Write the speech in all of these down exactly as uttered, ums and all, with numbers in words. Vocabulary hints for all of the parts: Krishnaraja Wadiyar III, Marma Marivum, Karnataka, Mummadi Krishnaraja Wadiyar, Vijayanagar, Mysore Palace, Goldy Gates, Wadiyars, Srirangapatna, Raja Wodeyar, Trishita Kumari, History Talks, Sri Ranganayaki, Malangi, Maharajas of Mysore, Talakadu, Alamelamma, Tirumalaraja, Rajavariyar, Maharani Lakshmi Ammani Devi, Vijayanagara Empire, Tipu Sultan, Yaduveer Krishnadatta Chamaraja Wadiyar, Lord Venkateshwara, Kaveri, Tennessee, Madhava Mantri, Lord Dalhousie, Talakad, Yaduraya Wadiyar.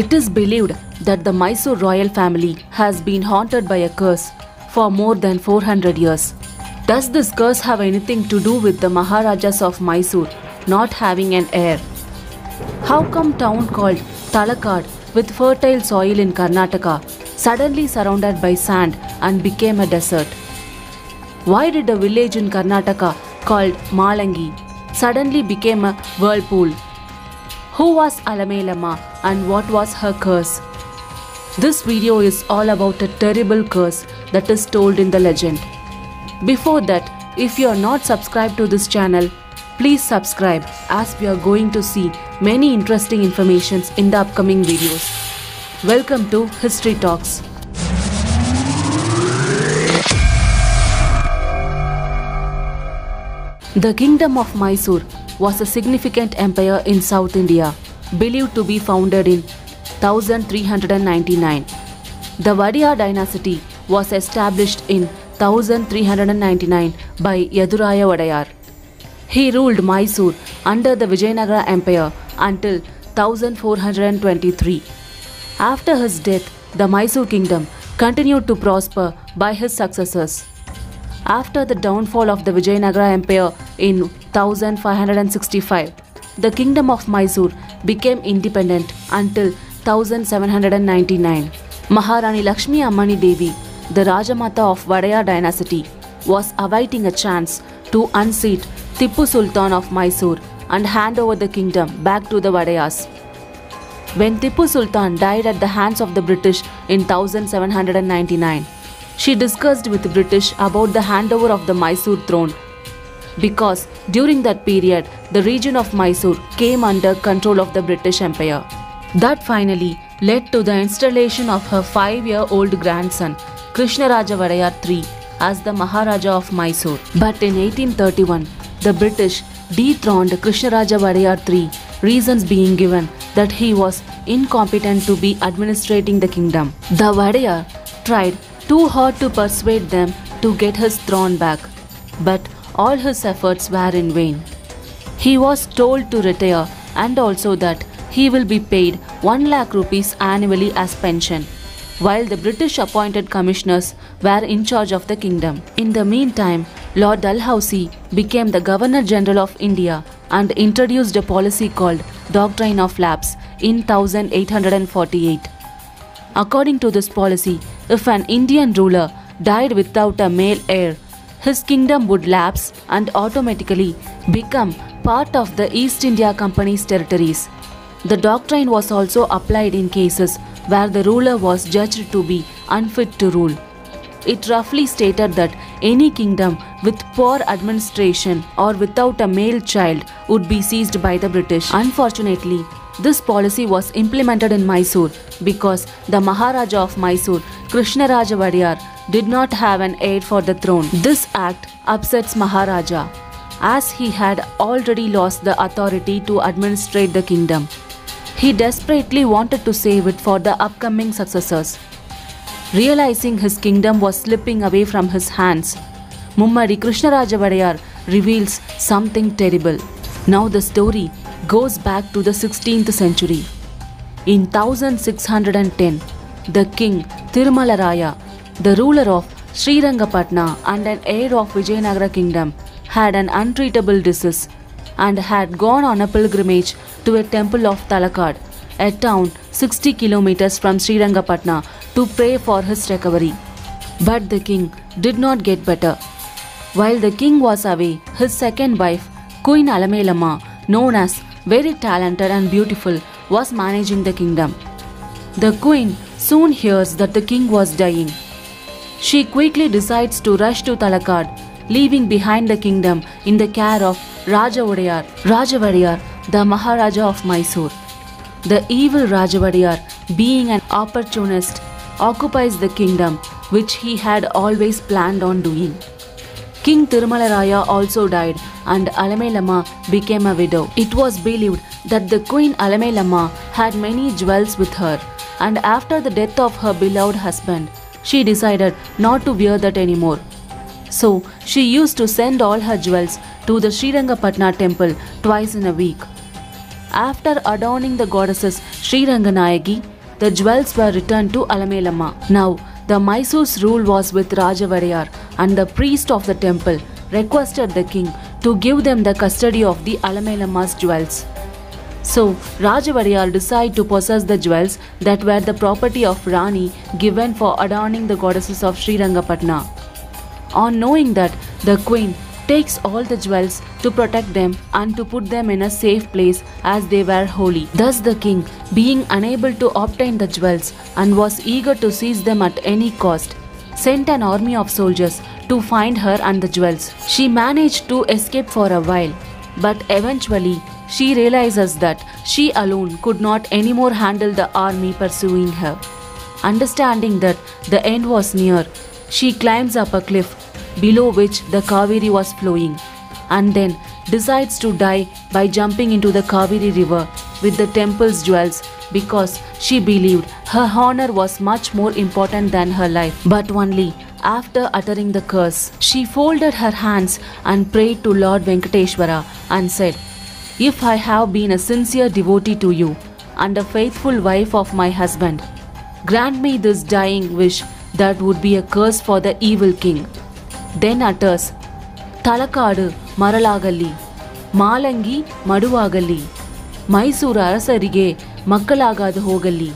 It is believed that the Mysore royal family has been haunted by a curse for more than four hundred years. Does this curse have anything to do with the Maharajas of Mysore not having an heir? How come town called Talakad with fertile soil in Karnataka suddenly surrounded by sand and became a desert? Why did a village in Karnataka called Malangi suddenly became a whirlpool? Who was Alamelamma and what was her curse? This video is all about a terrible curse that is told in the legend. Before that, if you are not subscribed to this channel, please subscribe as we are going to see many interesting informations in the upcoming videos. Welcome to History Talks. The Kingdom of Mysore was a significant empire in South India, believed to be founded in thirteen ninety-nine. The Wadiyar dynasty was established in thirteen ninety-nine by Yaduraya Wadiyar. He ruled Mysore under the Vijayanagara Empire until fourteen twenty-three. After his death, the Mysore kingdom continued to prosper by his successors. After the downfall of the Vijayanagara Empire in fifteen sixty-five, the kingdom of Mysore became independent until seventeen ninety-nine. Maharani Lakshmi Ammani Devi, the Rajamata of Wadiyar dynasty, was awaiting a chance to unseat Tipu Sultan of Mysore and hand over the kingdom back to the Wadiyars. When Tipu Sultan died at the hands of the British in seventeen ninety-nine, she discussed with the British about the handover of the Mysore throne, because during that period the region of Mysore came under control of the British Empire. That finally led to the installation of her five-year-old grandson Krishnaraja Wadiyar the third as the Maharaja of Mysore. But in eighteen thirty-one, the British dethroned Krishnaraja Wadiyar the third, reasons being given that he was incompetent to be administrating the kingdom. The Wadiyar tried too hard to persuade them to get his throne back, but all his efforts were in vain. He was told to retire and also that he will be paid one lakh rupees annually as pension, while the British appointed commissioners were in charge of the kingdom. In the meantime, Lord Dalhousie became the Governor General of India and introduced a policy called Doctrine of Lapse in eighteen forty-eight. According to this policy, if an Indian ruler died without a male heir, his kingdom would lapse and automatically become part of the East India Company's territories. The doctrine was also applied in cases where the ruler was judged to be unfit to rule. It roughly stated that any kingdom with poor administration or without a male child would be seized by the British. Unfortunately, this policy was implemented in Mysore because the Maharaja of Mysore, Krishnaraja Wadiyar, did not have an heir for the throne. This act upsets Maharaja, as he had already lost the authority to administrate the kingdom. He desperately wanted to save it for the upcoming successors. Realizing his kingdom was slipping away from his hands, Mummadi Krishnaraja Wadiyar reveals something terrible. Now the story goes back to the sixteenth century. In sixteen ten, the king Tirumalaraja, the ruler of Srirangapatna and an heir of Vijayanagara kingdom, had an untreatable disease and had gone on a pilgrimage to a temple of Talakad, a town sixty kilometers from Srirangapatna, to pray for his recovery. But the king did not get better. While the king was away, his second wife, Queen Alamelamma, known as very talented and beautiful, was managing the kingdom. The queen soon hears that the king was dying. She quickly decides to rush to Talakad, leaving behind the kingdom in the care of Raja Wodeyar, Rajavariyar, the Maharaja of Mysore. The evil Raja Wodeyar, being an opportunist, occupies the kingdom, which he had always planned on doing. King Tirumalaraja also died and Alamelamma became a widow. It was believed that the Queen Alamelamma had many jewels with her, and after the death of her beloved husband, she decided not to wear that anymore. So she used to send all her jewels to the Srirangapatna temple twice in a week. After adorning the goddesses Sri Ranganayaki, the jewels were returned to Alamelamma. Now, the Mysore's rule was with Rajavariyar, and the priest of the temple requested the king to give them the custody of the Alamelamma's jewels. So, Rajavariyar decided to possess the jewels that were the property of Rani given for adorning the goddesses of Srirangapatna. On knowing that, the queen takes all the jewels to protect them and to put them in a safe place as they were holy. Thus the king, being unable to obtain the jewels and was eager to seize them at any cost, sent an army of soldiers to find her and the jewels. She managed to escape for a while, but eventually she realizes that she alone could not anymore handle the army pursuing her. Understanding that the end was near, she climbs up a cliff below which the Kaveri was flowing, and then decides to die by jumping into the Kaveri river with the temple's jewels, because she believed her honor was much more important than her life. But only after uttering the curse, she folded her hands and prayed to Lord Venkateshwara and said, "If I have been a sincere devotee to you and a faithful wife of my husband, grant me this dying wish that would be a curse for the evil king." Then utters, "Talakad Maralagali, Malangi Maduagali, Mysore Arasarige Makkalagad Hogali,"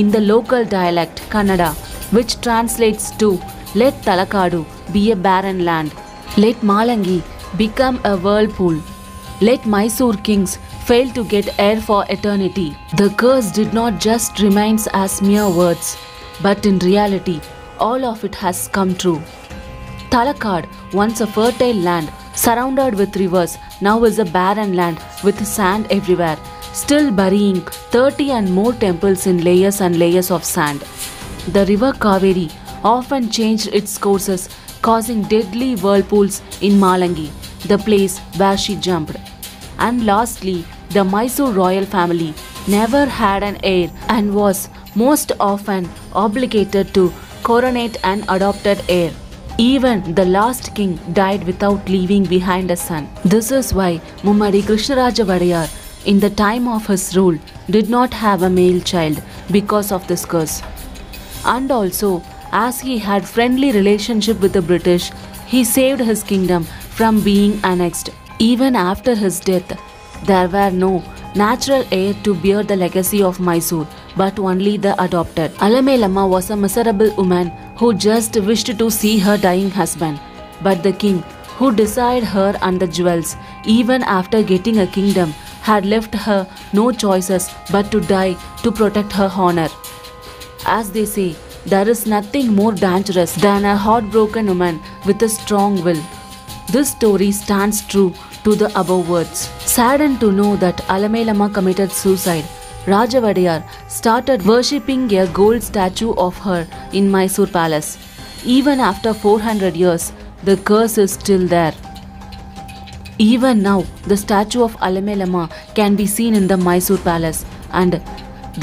in the local dialect Kannada, which translates to, "Let Talakadu be a barren land. Let Malangi become a whirlpool. Let Mysore kings fail to get air for eternity." The curse did not just remain as mere words, but in reality, all of it has come true. Talakad, once a fertile land surrounded with rivers, now is a barren land with sand everywhere, still burying thirty and more temples in layers and layers of sand. The river Kaveri often changed its courses, causing deadly whirlpools in Malangi, the place where she jumped. And lastly, the Mysore royal family never had an heir and was most often obligated to coronate an adopted heir. Even the last king died without leaving behind a son. This is why Mummadi Krishnaraja Wadiyar, in the time of his rule, did not have a male child because of this curse. And also, as he had friendly relationship with the British, he saved his kingdom from being annexed. Even after his death, there were no natural heir to bear the legacy of Mysore, but only the adopted. Alamelamma was a miserable woman who just wished to see her dying husband. But the king, who desired her and the jewels, even after getting a kingdom, had left her no choices but to die to protect her honor. As they say, there is nothing more dangerous than a heartbroken woman with a strong will. This story stands true to the above words. Saddened to know that Alamelamma committed suicide, Raja Wadiyar started worshipping a gold statue of her in Mysore Palace. Even after four hundred years, the curse is still there. Even now, the statue of Alamelamma can be seen in the Mysore Palace, and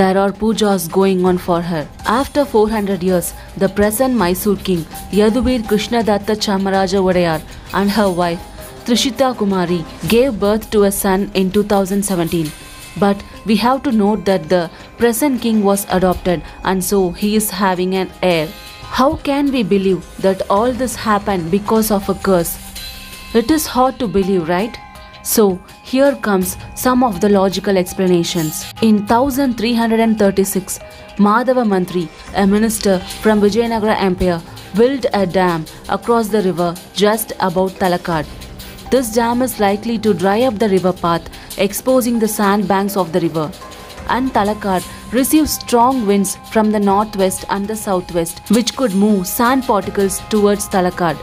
there are pujas going on for her. After four hundred years, the present Mysore king Yaduveer Krishnadatta Chamaraja Wadiyar and her wife Trishita Kumari gave birth to a son in two thousand seventeen. But we have to note that the present king was adopted, and so he is having an heir. How can we believe that all this happened because of a curse? It is hard to believe, right? So, here comes some of the logical explanations. In thirteen thirty-six, Madhava Mantri, a minister from Vijayanagara Empire, built a dam across the river just above Talakad. This dam is likely to dry up the river path, exposing the sandbanks of the river. And Talakad receives strong winds from the northwest and the southwest, which could move sand particles towards Talakad.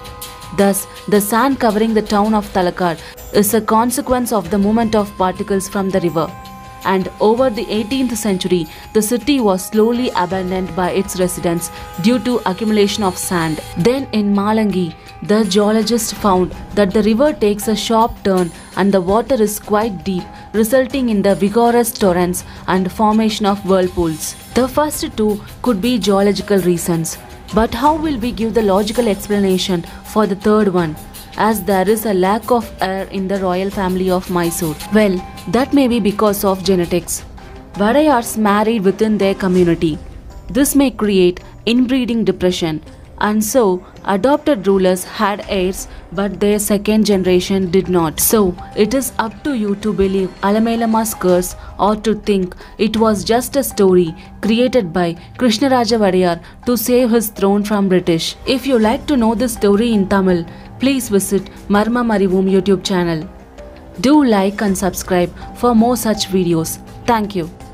Thus, the sand covering the town of Talakad is a consequence of the movement of particles from the river. And over the eighteenth century, the city was slowly abandoned by its residents due to accumulation of sand. Then in Malangi, the geologist found that the river takes a sharp turn and the water is quite deep, resulting in the vigorous torrents and formation of whirlpools. The first two could be geological reasons. But how will we give the logical explanation for the third one? as there is a lack of heir in the royal family of Mysore. Well, that may be because of genetics. Wadiyars married within their community. This may create inbreeding depression, and so adopted rulers had heirs but their second generation did not. So it is up to you to believe Alamelamma's curse or to think it was just a story created by Krishnaraja Wadiyar to save his throne from British. If you like to know this story in Tamil, please visit Marma Marivum YouTube channel. Do like and subscribe for more such videos. Thank you.